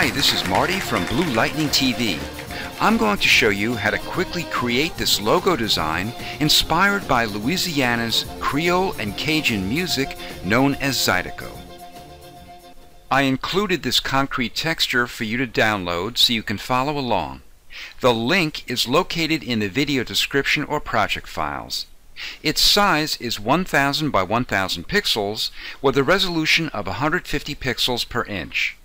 Hi, this is Marty from Blue Lightning TV. I'm going to show you how to quickly create this logo design inspired by Louisiana's Creole and Cajun music known as Zydeco. I included this concrete texture for you to download so you can follow along. The link is located in the video description or project files. Its size is 1000 by 1000 pixels with a resolution of 150 pixels per inch.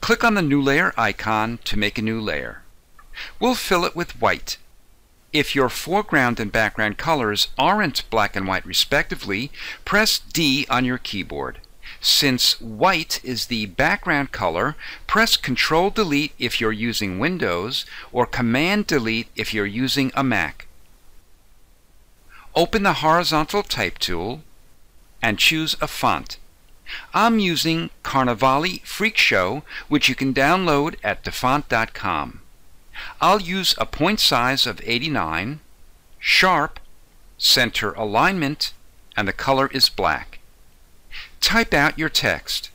Click on the new layer icon to make a new layer. We'll fill it with white. If your foreground and background colors aren't black and white respectively, press D on your keyboard. Since white is the background color, press Ctrl-Delete if you're using Windows or Command-Delete if you're using a Mac. Open the horizontal type tool and choose a font. I'm using Carnivalee Freakshow, which you can download at dafont.com. I'll use a point size of 89, sharp, center alignment, and the color is black. Type out your text.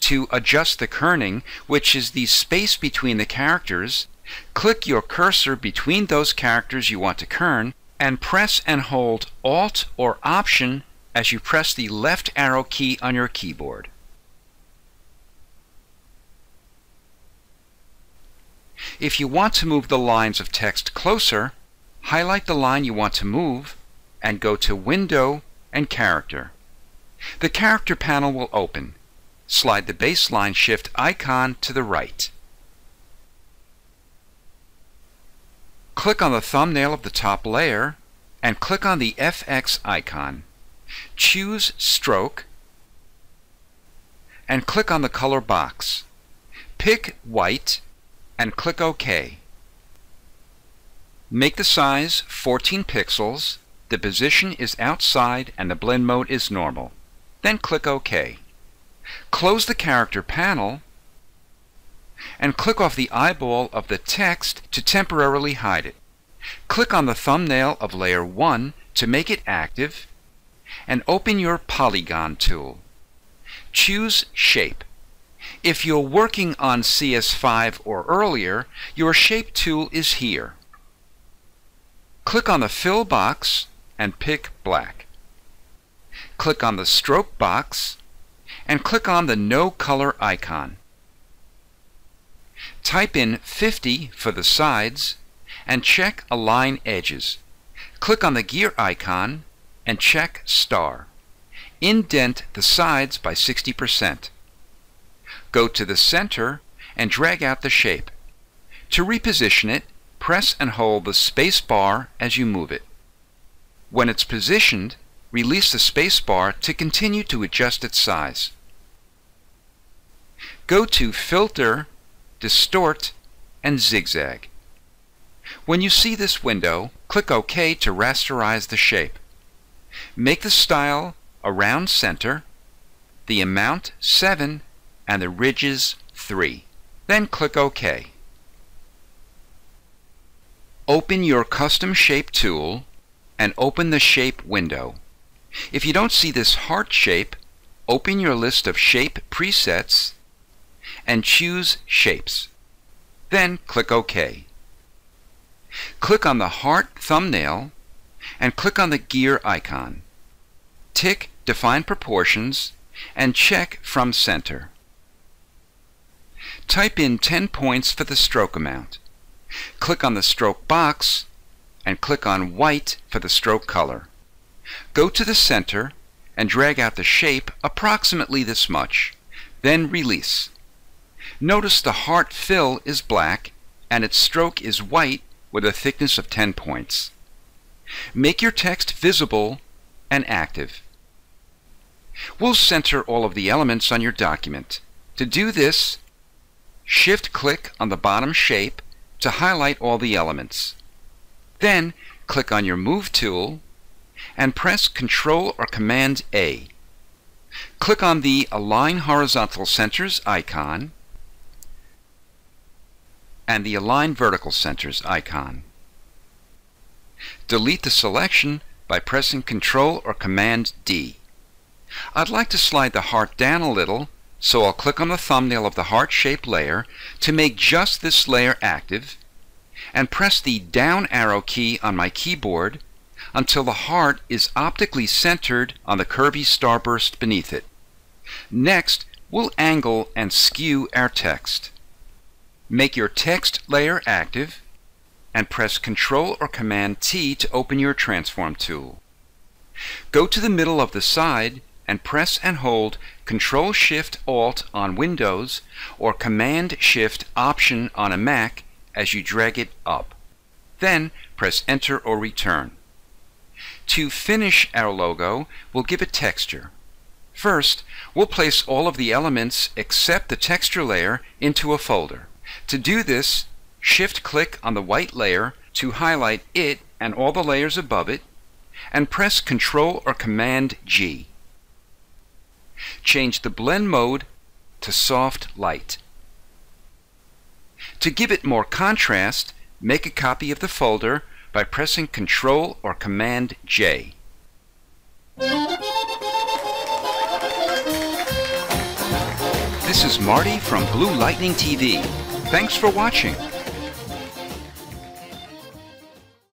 To adjust the kerning, which is the space between the characters, click your cursor between those characters you want to kern and press and hold Alt or Option as you press the left arrow key on your keyboard. If you want to move the lines of text closer, highlight the line you want to move and go to Window and Character. The Character panel will open. Slide the baseline shift icon to the right. Click on the thumbnail of the top layer and click on the FX icon. Choose Stroke and click on the color box. Pick white and click OK. Make the size 14 pixels, the position is outside and the blend mode is normal. Then click OK. Close the character panel and click off the eyeball of the text to temporarily hide it. Click on the thumbnail of layer 1 to make it active and open your polygon tool. Choose Shape. If you're working on CS5 or earlier, your Shape tool is here. Click on the Fill box and pick Black. Click on the Stroke box and click on the No Color icon. Type in 50 for the sides and check Align Edges. Click on the gear icon and check Star. Indent the sides by 60%. Go to the center and drag out the shape. To reposition it, press and hold the space bar as you move it. When it's positioned, release the space bar to continue to adjust its size. Go to Filter, Distort, and Zigzag. When you see this window, click OK to rasterize the shape. Make the style around center, the amount 7, and the ridges 3. Then click OK. Open your custom shape tool and open the shape window. If you don't see this heart shape, open your list of shape presets and choose Shapes. Then click OK. Click on the heart thumbnail and click on the gear icon. Tick Define Proportions and check From Center. Type in 10 points for the stroke amount. Click on the stroke box and click on white for the stroke color. Go to the center and drag out the shape approximately this much, then release. Notice the heart fill is black and its stroke is white with a thickness of 10 points. Make your text visible and active. We'll center all of the elements on your document. To do this, shift-click on the bottom shape to highlight all the elements. Then click on your Move tool and press Ctrl or Command A. Click on the Align Horizontal Centers icon and the Align Vertical Centers icon. Delete the selection by pressing Ctrl or Command D. I'd like to slide the heart down a little So I'll click on the thumbnail of the heart-shaped layer to make just this layer active and press the down arrow key on my keyboard until the heart is optically centered on the curvy starburst beneath it. Next, we'll angle and skew our text. Make your text layer active and press Ctrl or Command T to open your transform tool. Go to the middle of the side and press and hold Ctrl-Shift-Alt on Windows or Command-Shift-Option on a Mac as you drag it up. Then press Enter or Return. To finish our logo, we'll give it texture. First, we'll place all of the elements except the texture layer into a folder. To do this, Shift-click on the white layer to highlight it and all the layers above it, and press Ctrl or Command G. Change the blend mode to soft light. To give it more contrast, make a copy of the folder by pressing Ctrl or Command J. This is Marty from Blue Lightning TV. Thanks for watching.